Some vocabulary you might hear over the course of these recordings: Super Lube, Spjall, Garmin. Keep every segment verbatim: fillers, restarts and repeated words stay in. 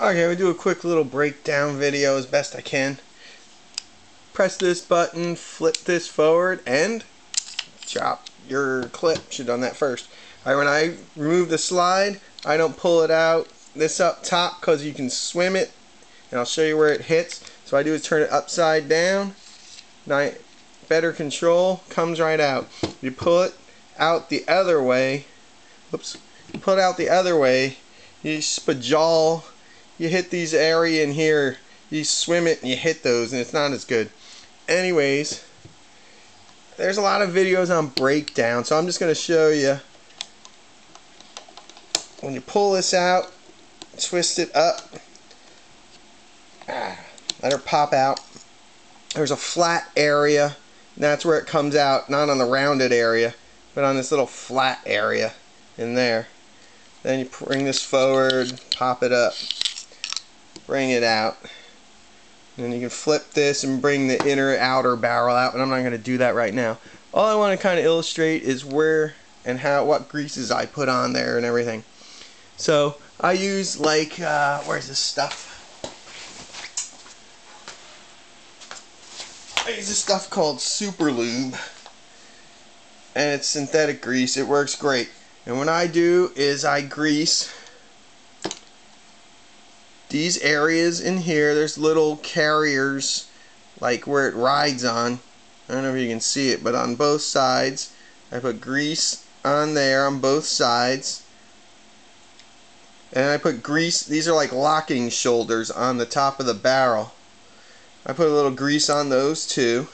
Okay, we do a quick little breakdown video as best I can. Press this button, flip this forward, and chop your clip. Should have done that first. All right, when I remove the slide, I don't pull it out this up top because you can swim it, and I'll show you where it hits. So what I do is turn it upside down. Now, better control, comes right out. You pull it out the other way. Oops. You pull it out the other way. You spajal. You hit these area in here. You swim it and you hit those, and it's not as good. Anyways, there's a lot of videos on breakdown, so I'm just going to show you. When you pull this out, twist it up, ah, let her pop out. There's a flat area, and that's where it comes out, not on the rounded area, but on this little flat area in there. Then you bring this forward, pop it up, bring it out. And you can flip this and bring the inner outer barrel out, and I'm not going to do that right now. All I want to kind of illustrate is where and how, what greases I put on there and everything. So I use like, uh, where's this stuff? I use this stuff called Super Lube, and it's synthetic grease. It works great. And what I do is I grease these areas in here. There's little carriers like where it rides on. I don't know if you can see it, but on both sides I put grease on there on both sides, and I put grease, these are like locking shoulders on the top of the barrel. I put a little grease on those too.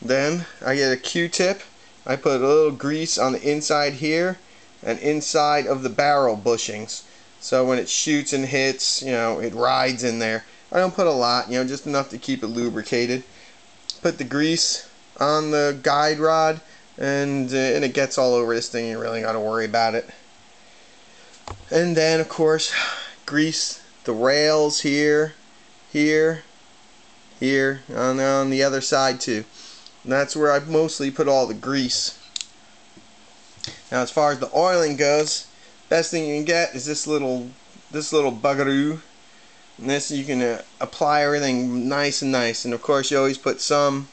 Then I get a Q-tip. I put a little grease on the inside here and inside of the barrel bushings, so when it shoots and hits, you know, it rides in there. I don't put a lot, you know, just enough to keep it lubricated. Put the grease on the guide rod, and uh, and it gets all over this thing. You really got to worry about it. And then of course grease the rails here, here, here, and on the other side too. And that's where I mostly put all the grease. Now as far as the oiling goes, best thing you can get is this little this little bugaroo, and this you can uh, apply everything nice and nice. And of course you always put some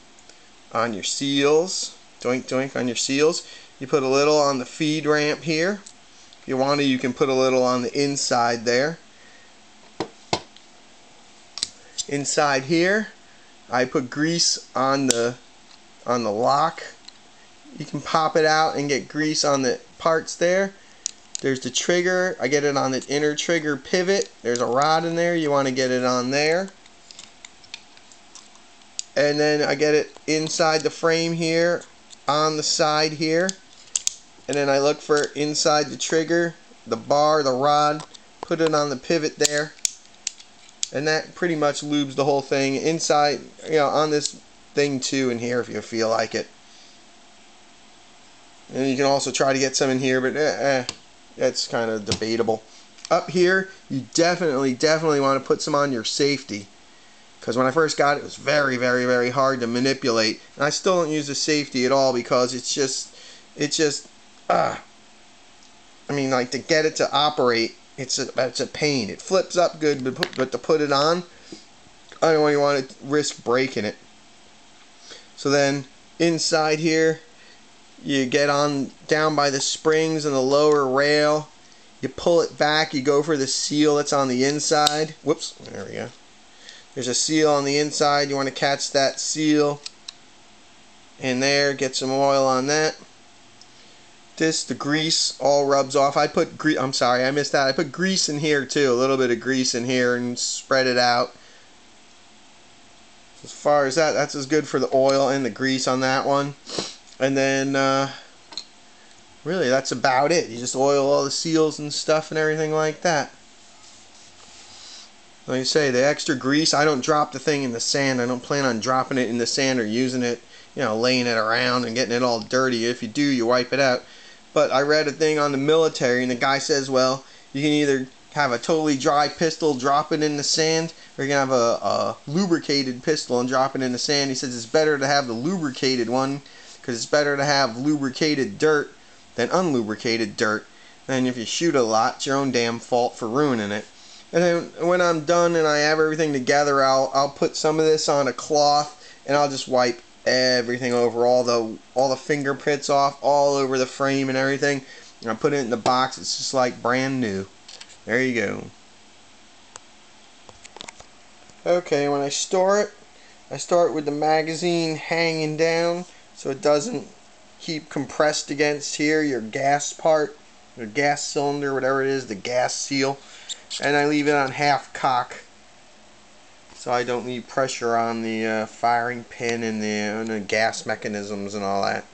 on your seals, doink doink on your seals. You put a little on the feed ramp here. If you want to, you can put a little on the inside there. Inside here, I put grease on the on the lock. You can pop it out and get grease on the parts there. There's the trigger. I get it on the inner trigger pivot. There's a rod in there. You want to get it on there. And then I get it inside the frame here, on the side here. And then I look for it inside the trigger, the bar, the rod, put it on the pivot there. And that pretty much lubes the whole thing inside, you know, on this thing too in here if you feel like it. And you can also try to get some in here, but eh, eh, that's kind of debatable. Up here, you definitely, definitely want to put some on your safety. Because when I first got it, it was very, very, very hard to manipulate. And I still don't use the safety at all because it's just, it's just, ah. I mean, like to get it to operate, it's a, it's a pain. It flips up good, but, put, but to put it on, I don't really want to risk breaking it. So then, inside here, you get on down by the springs and the lower rail. You pull it back, you go for the seal that's on the inside. Whoops, there we go. There's a seal on the inside. You want to catch that seal in there, get some oil on that. This, the grease all rubs off. I put grease, I'm sorry, I missed that. I put grease in here too, a little bit of grease in here and spread it out. As far as that, that's as good for the oil and the grease on that one. And then, uh, really, that's about it. You just oil all the seals and stuff and everything like that. Like you say, the extra grease, I don't drop the thing in the sand. I don't plan on dropping it in the sand or using it, you know, laying it around and getting it all dirty. If you do, you wipe it out. But I read a thing on the military, and the guy says, well, you can either have a totally dry pistol, drop it in the sand, or you can have a, a lubricated pistol and drop it in the sand. He says it's better to have the lubricated one, because it's better to have lubricated dirt than unlubricated dirt. And if you shoot a lot, it's your own damn fault for ruining it. And then when I'm done and I have everything together, I'll, I'll put some of this on a cloth and I'll just wipe everything over, all the all the fingerprints off, all over the frame and everything. And I put it in the box. It's just like brand new. There you go. Okay, when I store it, I start with the magazine hanging down so it doesn't keep compressed against here, your gas part, your gas cylinder, whatever it is, the gas seal. And I leave it on half cock so I don't need pressure on the uh, firing pin and the, and the gas mechanisms and all that.